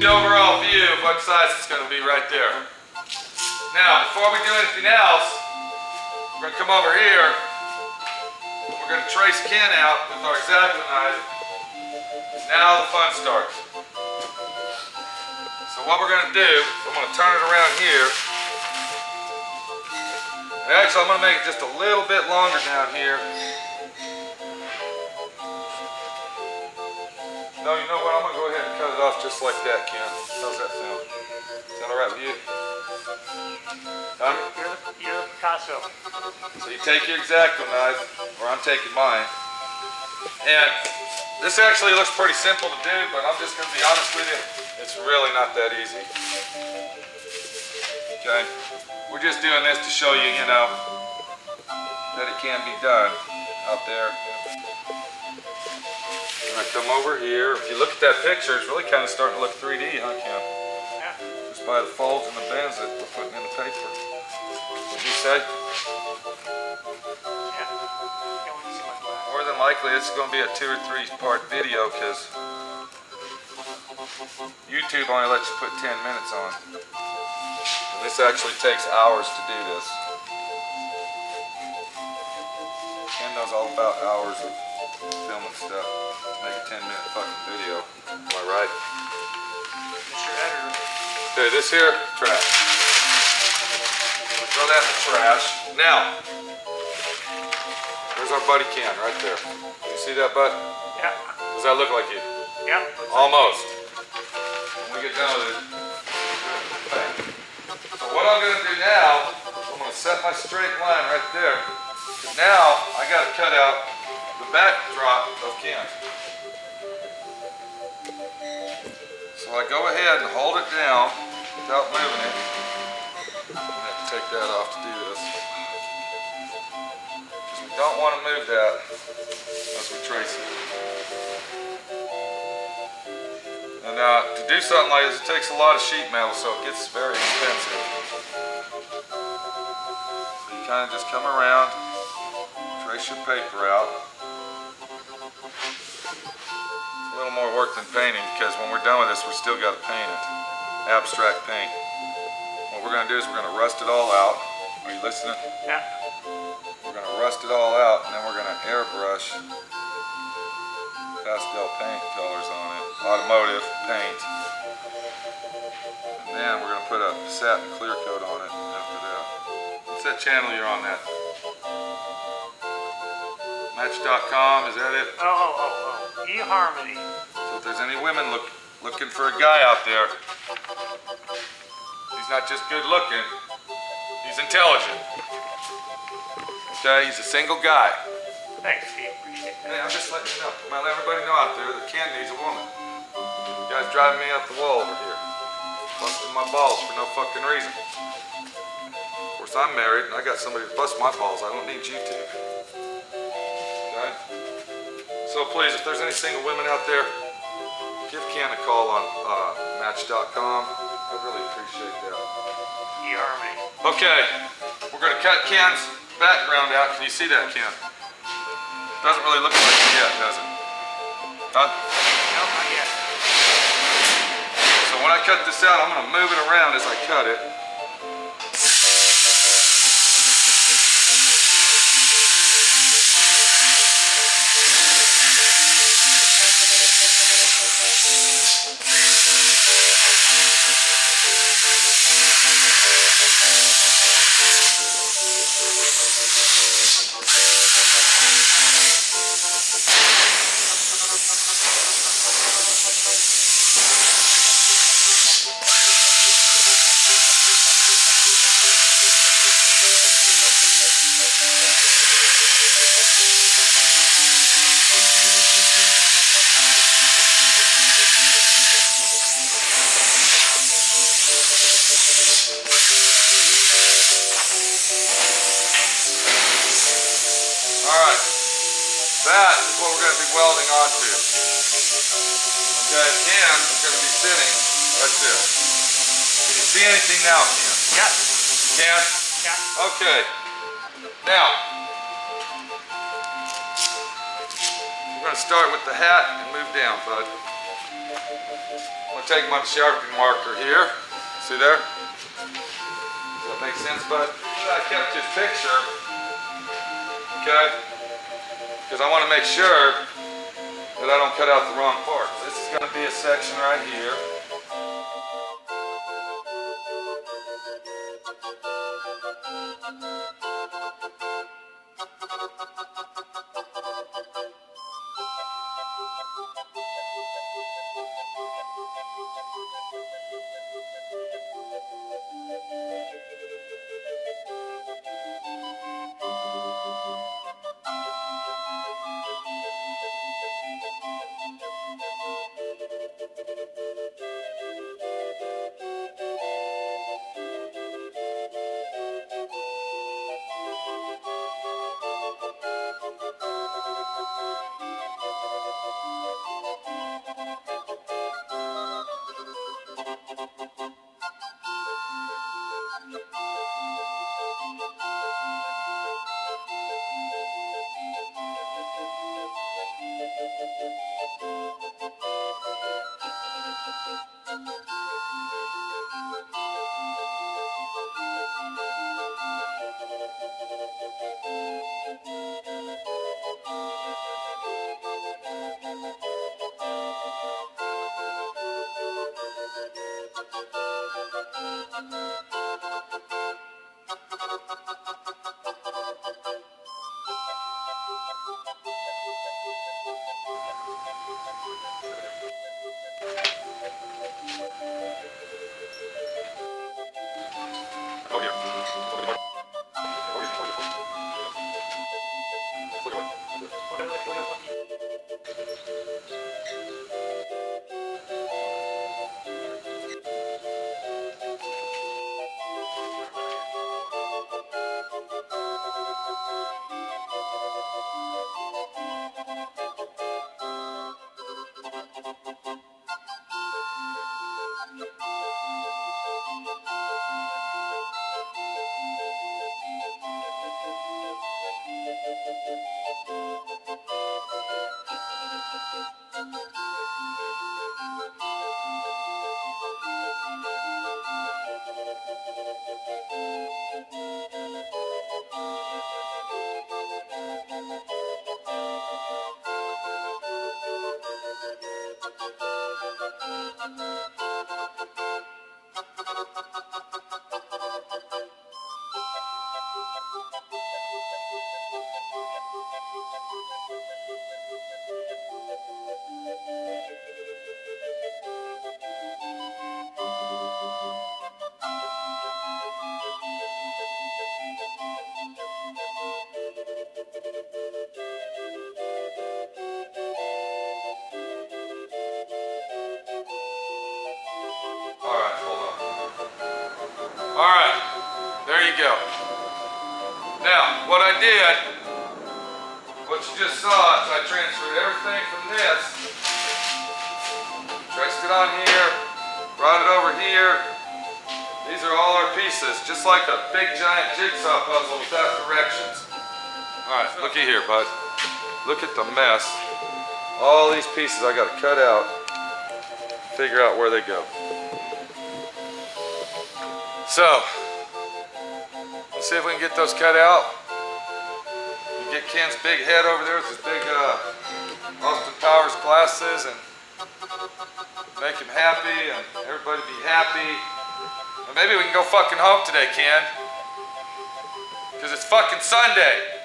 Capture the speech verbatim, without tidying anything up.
The overall view of what size it's going to be right there. Now, before we do anything else, we're going to come over here. We're going to trace Ken out with our exacto knife. Now the fun starts. So what we're going to do, I'm going to turn it around here. And actually, I'm going to make it just a little bit longer down here. No, you know what? I'm going to go ahead and cut it off just like that, Ken. How's that sound? Sound alright with you? Huh? You're, you're Picasso. So you take your exacto knife, or I'm taking mine. And this actually looks pretty simple to do, but I'm just going to be honest with you. It's really not that easy. Okay? We're just doing this to show you, you know, that it can be done out there. I come over here. If you look at that picture, it's really kind of starting to look three D, huh, Ken? Yeah. Just by the folds and the bends that we're putting in the paper. What'd you say? Yeah. More than likely, it's going to be a two or three part video because YouTube only lets you put ten minutes on. And this actually takes hours to do this. Ken knows all about hours of filming stuff to make a ten minute fucking video. Am I right? Mister Editor. Okay, this here, trash. Throw that in the trash. Now, there's our buddy Ken right there. You see that, bud? Yeah. Does that look like you? Yeah. Almost. When we get done with it. Okay. So what I'm going to do now, I'm going to set my straight line right there. Now, I got to cut out the backdrop of Ken. So I go ahead and hold it down without moving it. I'm going to have to take that off to do this. Because we don't want to move that unless we trace it. And uh, to do something like this, it takes a lot of sheet metal, so it gets very expensive. So you kind of just come around, trace your paper out. A little more work than painting because when we're done with this, we still got to paint it. Abstract paint. What we're going to do is we're going to rust it all out. Are you listening? Yeah. We're going to rust it all out and then we're going to airbrush pastel paint colors on it. Automotive paint. And then we're going to put a satin clear coat on it after that. What's that channel you're on that? Match dot com, is that it? Oh, oh, oh, oh. eHarmony. So if there's any women look, looking for a guy out there, he's not just good looking, he's intelligent. Okay, he's a single guy. Thanks, Steve, appreciate that. Hey, I'm just letting you know, I'm gonna let everybody know out there that Ken needs a woman. You guys driving me up the wall over here. Busting my balls for no fucking reason. Of course, I'm married and I got somebody to bust my balls, I don't need you to. So please, if there's any single women out there, give Ken a call on uh, Match dot com. I'd really appreciate that. You are me. Okay, we're going to cut Ken's background out. Can you see that, Ken? Doesn't really look like it yet, does it? Huh? No, not yet. So when I cut this out, I'm going to move it around as I cut it. That is what we're going to be welding onto. Okay, Ken is going to be sitting right there. Can you see anything now, Ken? Yeah. Ken? Yeah. Okay. Now, we're going to start with the hat and move down, bud. I'm going to take my Sharpie marker here. See there? Does that make sense, bud? I kept this picture, okay? Because I want to make sure that I don't cut out the wrong part. This is going to be a section right here. Go. Now, what I did, what you just saw, is I transferred everything from this, traced it on here, brought it over here. These are all our pieces, just like a big giant jigsaw puzzle without directions. Alright, looky here, bud. Look at the mess. All these pieces I gotta cut out, figure out where they go. So, let's see if we can get those cut out. You get Ken's big head over there with his big uh, Austin Powers glasses and make him happy and everybody be happy. And maybe we can go fucking home today, Ken. Because it's fucking Sunday.